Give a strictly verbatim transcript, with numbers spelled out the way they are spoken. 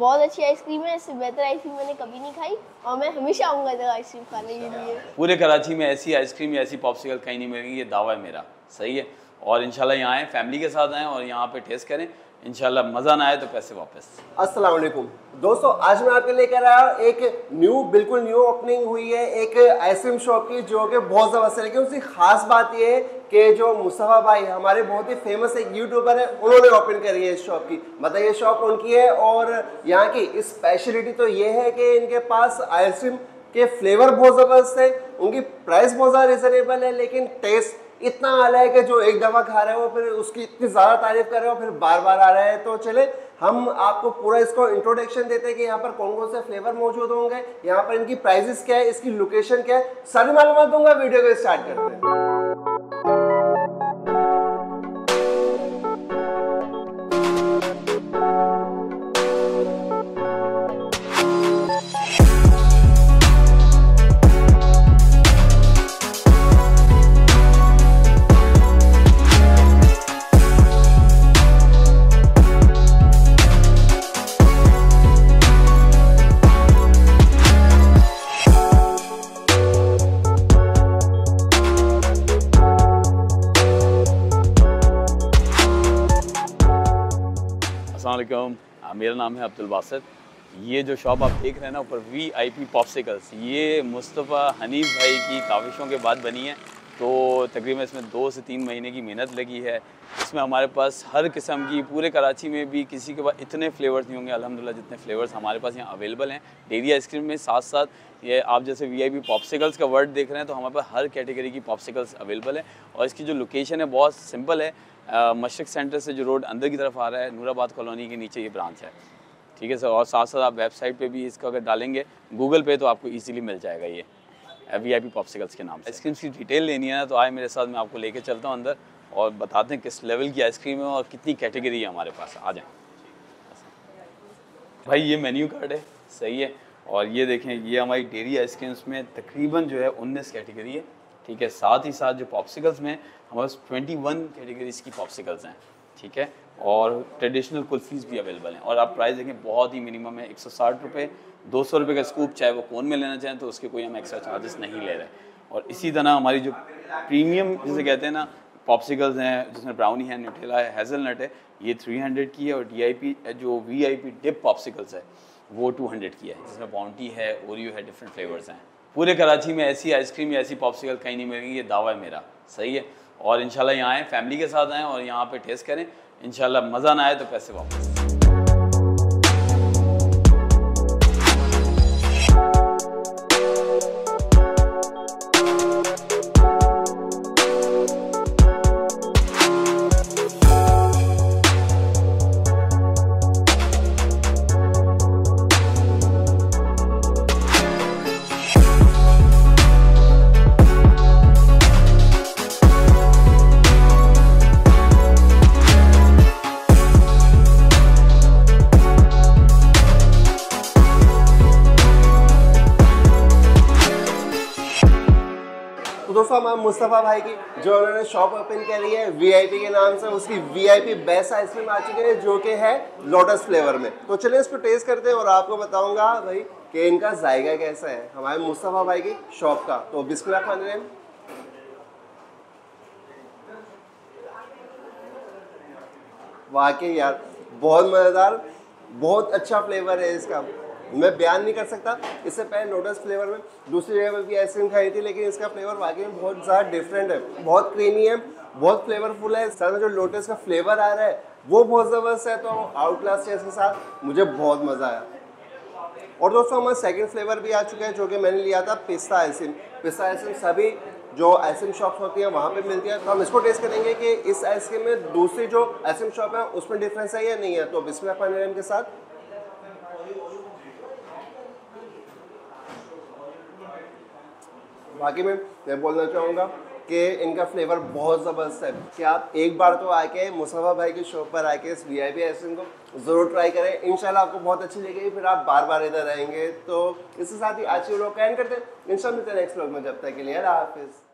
बहुत अच्छी आइसक्रीम है, इससे बेहतर आइसक्रीम मैंने कभी नहीं खाई और मैं हमेशा आऊँगा इधर आइसक्रीम खाने के लिए। पूरे कराची में ऐसी आइसक्रीम या ऐसी पॉप्सिकल कहीं नहीं मिलेगी, ये दावा है मेरा। सही है, और इंशाल्लाह यहाँ आएँ, फैमिली के साथ आएँ और यहाँ पे टेस्ट करें, इंशाल्लाह मज़ा ना आए तो पैसे वापस। अस्सलाम वालेकुम दोस्तों, आज मैं आपके लेकर आया हूँ एक न्यू, बिल्कुल न्यू ओपनिंग हुई है एक आइसक्रीम शॉप की, जो कि बहुत ज़बरदस्त है। लेकिन उसकी खास बात यह है कि जो मुस्तफ़ा भाई हमारे बहुत ही फेमस एक यूट्यूबर है, उन्होंने ओपन करी है इस शॉप की। मतलब ये शॉप उनकी है और यहाँ की स्पेशलिटी तो ये है कि इनके पास आइसक्रीम के फ्लेवर बहुत ज़बरदस्त है, उनकी प्राइस बहुत ज़्यादा रिजनेबल है, लेकिन टेस्ट इतना आ रहा है कि जो एक दफ़ा खा रहे हो फिर उसकी इतनी ज़्यादा तारीफ कर रहे हो फिर बार बार आ रहा है। तो चले हम आपको पूरा इसको इंट्रोडक्शन देते हैं कि यहाँ पर कौन कौन से फ्लेवर मौजूद होंगे, यहाँ पर इनकी प्राइसेस क्या है, इसकी लोकेशन क्या है, सारी मालूमात दूंगा। वीडियो को स्टार्ट करते हैं। मेरा नाम है अब्दुल वासित। ये जो शॉप आप देख रहे हैं ना ऊपर वीआईपी पॉप्सिकल्स, ये मुस्तफ़ा हनीफ भाई की काविशों के बाद बनी है। तो तकरीबन इसमें दो से तीन महीने की मेहनत लगी है। इसमें हमारे पास हर किस्म की, पूरे कराची में भी किसी के पास इतने फ्लेवर्स नहीं होंगे अल्हम्दुलिल्लाह जितने फ्लेवर्स हमारे पास यहाँ अवेलेबल हैं डेयरी आइसक्रीम में। साथ साथ ये आप जैसे वीआईपी पॉप्सिकल्स का वर्ड देख रहे हैं, तो हमारे पास हर कैटेगरी की पॉप्सिकल्स अवेलेबल है। और इसकी जो लोकेशन है बहुत सिंपल है, मशरक सेंटर से जो रोड अंदर की तरफ आ रहा है, नूराबाद कॉलोनी के नीचे ये ब्रांच है। ठीक है सर। और साथ साथ आप वेबसाइट पे भी इसका अगर डालेंगे गूगल पे तो आपको इजीली मिल जाएगा ये वीआईपी पॉप्सिकल्स के नाम से। आइसक्रीम की डिटेल लेनी है ना तो आए मेरे साथ, मैं आपको लेके चलता हूँ अंदर और बताते हैं किस लेवल की आइसक्रीम है और कितनी कैटेगरी है हमारे पास। आ जाएँ भाई, ये मेन्यू कार्ड है। सही है। और ये देखें, ये हमारी डेयरी आइसक्रीम्स में तकरीबन जो है उन्नीस कैटेगरी है। ठीक है। साथ ही साथ जो पॉप्सिकल्स में हमारे ट्वेंटी वन कैटेगरीज की पॉप्सिकल्स हैं। ठीक है। और ट्रेडिशनल कुल्फीज भी अवेलेबल हैं। और आप प्राइस देखें बहुत ही मिनिमम है, एक सौ साठ रुपये, दो सौ रुपये का स्कूप, चाहे वो कोन में लेना चाहें तो उसके कोई हम एक्स्ट्रा चार्जेस नहीं ले रहे। और इसी तरह हमारी जो प्रीमियम जिसे कहते हैं ना पॉप्सिकल्स हैं, जिसमें ब्राउनी है, न्यूटेला है, हेज़लनट है, ये थ्री हंड्रेड की है। और डी आई पी जो V I P dip popsicles है वो टू हंड्रेड की है, जिसमें बाउंटी है, ओरियो है, डिफरेंट फ्लेवर्स हैं। पूरे कराची में ऐसी आइसक्रीम या ऐसी पॉप्सिकल कहीं नहीं मिलेगी, ये दावा है मेरा। सही है। और इंशाल्लाह यहाँ आएँ, फैमिली के साथ आएँ और यहाँ पे टेस्ट करें, इंशाल्लाह मज़ा ना आए तो पैसे वापस। मुस्तफ़ा भाई की जो उन्होंने शॉप ओपन करी है वीआईपी के नाम से, उसकी वीआईपी बेस्ट आइसक्रीम आ चुकी है जो कि है लोटस फ्लेवर में। तो चलिए इसको टेस्ट करते हैं और आपको बताऊंगा भाई कि इनका जायका कैसा है हमारे मुस्तफ़ा भाई की शॉप का। तो बिस्मिल्लाह खान रहे हैं। वाकई यार बहुत मज़ेदार, बहुत अच्छा फ्लेवर है इसका, मैं बयान नहीं कर सकता। इससे पहले लोटस फ्लेवर में दूसरी जगह पर भी आइसक्रीम खाई थी, लेकिन इसका फ्लेवर वाकई में बहुत ज़्यादा डिफरेंट है, बहुत क्रीमी है, बहुत फ्लेवरफुल है। साथ में जो लोटस का फ्लेवर आ रहा है वो बहुत ज़बरदस्त है। तो आउटलास्ट है इसके साथ, मुझे बहुत मज़ा आया। और दोस्तों हमारा सेकंड फ्लेवर भी आ चुका है जो कि मैंने लिया था पिस्ता आइसक्रीम। पिस्ता आइसक्रीम सभी जो आइसक्रीम शॉप्स होती हैं वहाँ पे मिलती है। तो हम इसको टेस्ट करेंगे कि इस आइसक्रीम में दूसरी जो आइसक्रीम शॉप है उसमें डिफरेंस है या नहीं है। तो बिस्मिल्लाह रहमान रहीम के साथ बाकी में मैं बोलना चाहूँगा कि इनका फ्लेवर बहुत ज़बरदस्त है कि आप एक बार तो आके मुस्तफ़ा भाई की शॉप पर आके इस वी आई पी आइसक्रीम को ज़रूर ट्राई करें। इंशाल्लाह आपको बहुत अच्छी लगेगी, फिर आप बार बार इधर रहेंगे। तो इसके साथ ही आज के व्लॉग का एंड करते हैं। इंशाल्लाह मिलते हैं नेक्स्ट व्लॉग में। जब तक के लिए हाफ़िज़।